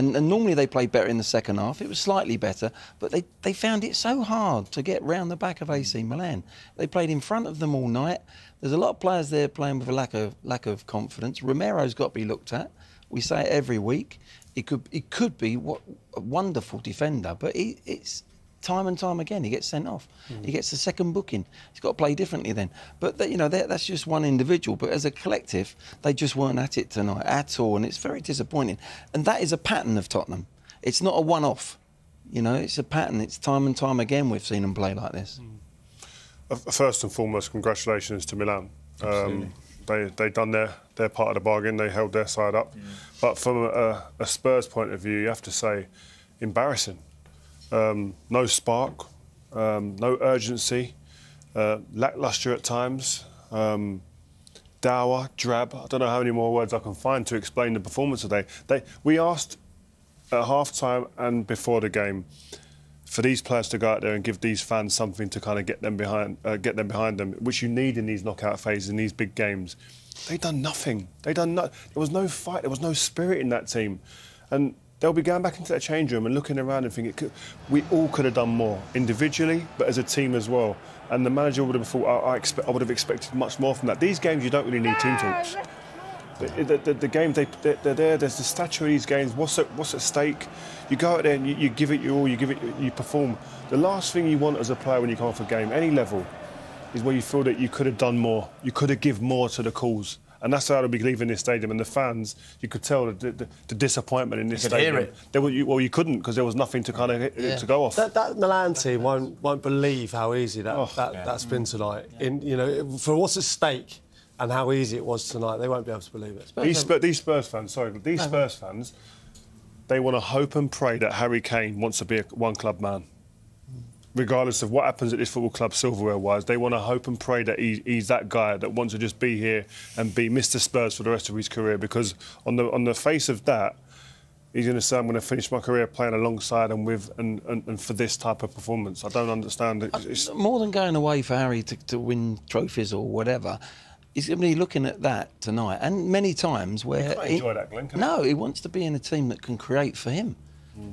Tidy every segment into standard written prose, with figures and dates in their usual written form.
And normally they played better in the second half. It was slightly better, but they found it so hard to get round the back of AC Milan. They played in front of them all night. There's a lot of players there playing with a lack of confidence. Romero's got to be looked at. We say it every week. It could be what a wonderful defender, but it's time and time again he gets sent off. Mm. He gets the second booking. He's got to play differently then. But you know, that's just one individual. But as a collective, they just weren't at it tonight at all, and it's very disappointing. And that is a pattern of Tottenham. It's not a one-off. You know, it's a pattern. It's time and time again we've seen them play like this. Mm. First and foremost, congratulations to Milan. Absolutely. They done their part of the bargain. They held their side up. Yeah. But from a Spurs point of view, you have to say, embarrassing. No spark, no urgency, lacklustre at times, dour, drab. I don't know how many more words I can find to explain the performance today. We asked at half-time and before the game for these players to go out there and give these fans something to kind of get them behind them, which you need in these knockout phases, in these big games. They've done nothing. There was no fight. There was no spirit in that team. And they'll be going back into that change room and looking around and thinking, we all could have done more, individually, but as a team as well. And the manager would have thought, I would have expected much more from that. These games, you don't really need team talks. The game, they're there, there's the stature of these games, what's at stake? You go out there and you give it your all, you perform. The last thing you want as a player when you come off a game, any level, is where you feel that you could have done more, you could have given more to the cause. And that's how they'll be leaving this stadium. And the fans, you could tell the disappointment in this stadium. You could hear it. You couldn't, because there was nothing to kind of to go off. That Milan team won't believe how easy that's been tonight. Yeah. You know, for what's at stake and how easy it was tonight, they won't be able to believe it. These Spurs fans, they want to hope and pray that Harry Kane wants to be a one-club man. Regardless of what happens at this football club, silverware-wise, they want to hope and pray that he's that guy that wants to just be here and be Mr. Spurs for the rest of his career. Because on the face of that, he's going to say, I'm going to finish my career playing alongside and with and for this type of performance. I don't understand. It's more than going away for Harry to win trophies or whatever. He's going to be looking at that tonight. And many times where... You can't enjoy that, Glenn, can you? No, he wants to be in a team that can create for him.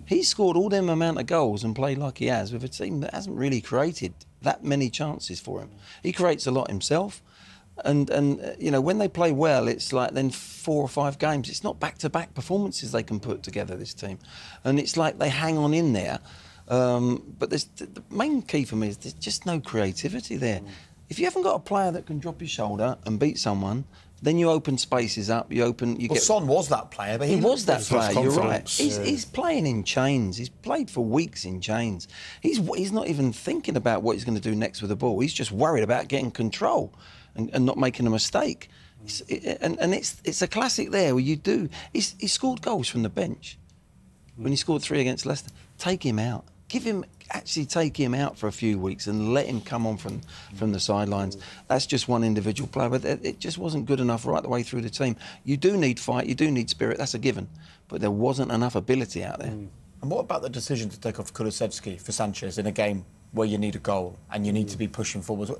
He scored all them amount of goals and played like he has with a team that hasn't really created that many chances for him. He creates a lot himself, and you know, when they play well, it's like then 4 or 5 games. It's not back-to-back performances they can put together, this team, and it's like they hang on in there. But the main key for me is there's just no creativity there. If you haven't got a player that can drop his shoulder and beat someone, then you open spaces up, Son was that player, but he was that player, you're right. He's playing in chains. He's played for weeks in chains. He's not even thinking about what he's going to do next with the ball. He's just worried about getting control and not making a mistake. It's a classic there where you do... He scored goals from the bench. When he scored 3 against Leicester, take him out. Take him out for a few weeks and let him come on from the sidelines. That's just one individual player, but it just wasn't good enough right the way through the team. You do need fight, you do need spirit, that's a given, but there wasn't enough ability out there. And what about the decision to take off Kulusevski for Sanchez in a game where you need a goal and you need to be pushing forward?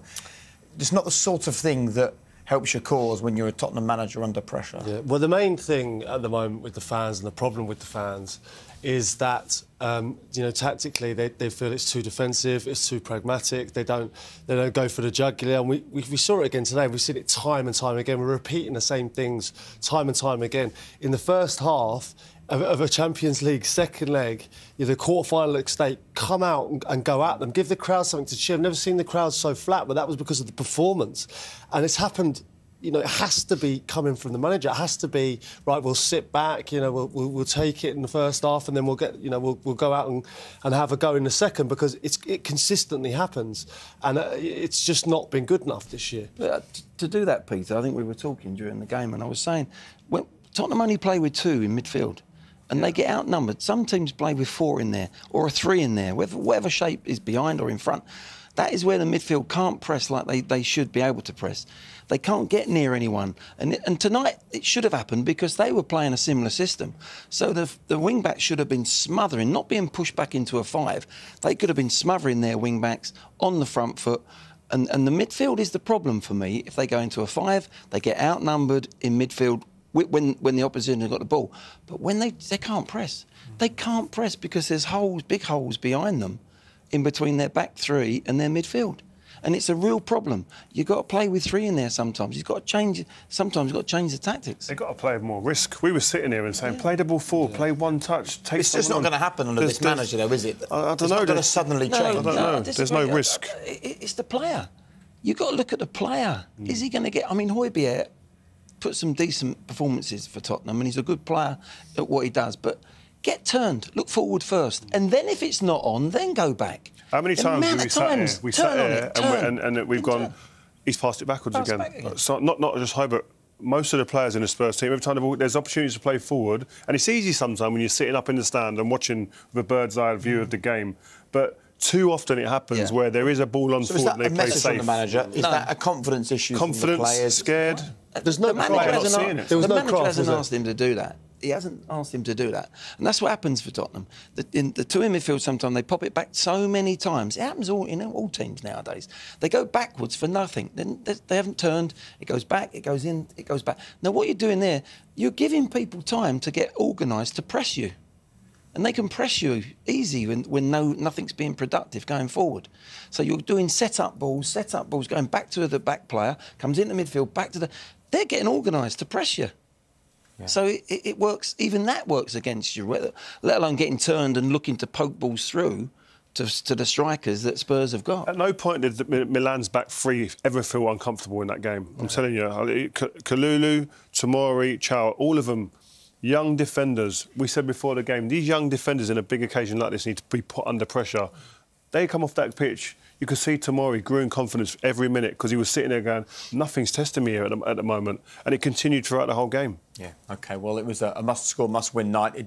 It's not the sort of thing that helps your cause when you're a Tottenham manager under pressure. Yeah. Well, the main thing at the moment with the fans and the problem with the fans is that, you know, tactically they feel it's too defensive, it's too pragmatic, they don't go for the jugular. And we saw it again today, we've seen it time and time again, we're repeating the same things time and time again. In the first half of a Champions League second leg, the quarter-final at stake, come out and go at them, give the crowd something to cheer. I've never seen the crowd so flat, but that was because of the performance. And it's happened... You know, it has to be coming from the manager. It has to be right. We'll sit back. You know, we'll take it in the first half, and then we'll get. You know, we'll go out and have a go in the second, because it consistently happens, and it's just not been good enough this year. To do that, Peter, I think we were talking during the game, and I was saying, well, Tottenham only play with 2 in midfield, and they get outnumbered. Some teams play with 4 in there or a 3 in there, whatever shape is behind or in front. That is where the midfield can't press like they should be able to press. They can't get near anyone. And tonight, it should have happened because they were playing a similar system. So the wing-backs should have been smothering, not being pushed back into a 5. They could have been smothering their wing-backs on the front foot. And the midfield is the problem for me. If they go into a 5, they get outnumbered in midfield when the opposition have got the ball. But when they can't press. They can't press because there's holes, big holes behind them in between their back three and their midfield. And it's a real problem. You've got to play with three in there sometimes. You've got to change. Sometimes you've got to change the tactics. They've got to play more risk. We were sitting here and saying, play the ball forward, play one touch, take It's just not going to happen under this manager, though, is it? I don't know. It's going to suddenly change. I don't know. There's no risk. It's the player. You've got to look at the player. Is he going to get... I mean, Hojbjerg put some decent performances for Tottenham, and he's a good player at what he does, but... Get turned, look forward first, and then if it's not on, then go back. How many times have we sat here? We sat here and we've gone, he's passed it backwards again. So not just Hojbjerg, most of the players in the Spurs team, every time there's opportunities to play forward, and it's easy sometimes when you're sitting up in the stand and watching the bird's eye view of the game, but too often it happens where there is a ball on forward and they play safe. Is that a message from the manager? Is that a confidence issue from the players? Confidence, scared. There's no cross. The manager hasn't asked him to do that. He hasn't asked him to do that. And that's what happens for Tottenham. In the two in midfield, sometimes they pop it back so many times. It happens all teams nowadays. They go backwards for nothing. They haven't turned. It goes back, it goes in, it goes back. Now, what you're doing there, you're giving people time to get organised to press you. And they can press you easy when nothing's being productive going forward. So you're doing set-up balls, going back to the back player, comes into midfield, back to the... They're getting organised to press you. Yeah. So it works, even that works against you, let alone getting turned and looking to poke balls through to the strikers that Spurs have got. At no point did Milan's back three ever feel uncomfortable in that game. I'm telling you, Kalulu, Tomori, Chao, all of them, young defenders. We said before the game, these young defenders in a big occasion like this need to be put under pressure. They come off that pitch. You could see Tomori grew in confidence every minute because he was sitting there going, nothing's testing me here at the moment. And it continued throughout the whole game. Yeah, OK, well, it was a must-score, must-win night. It did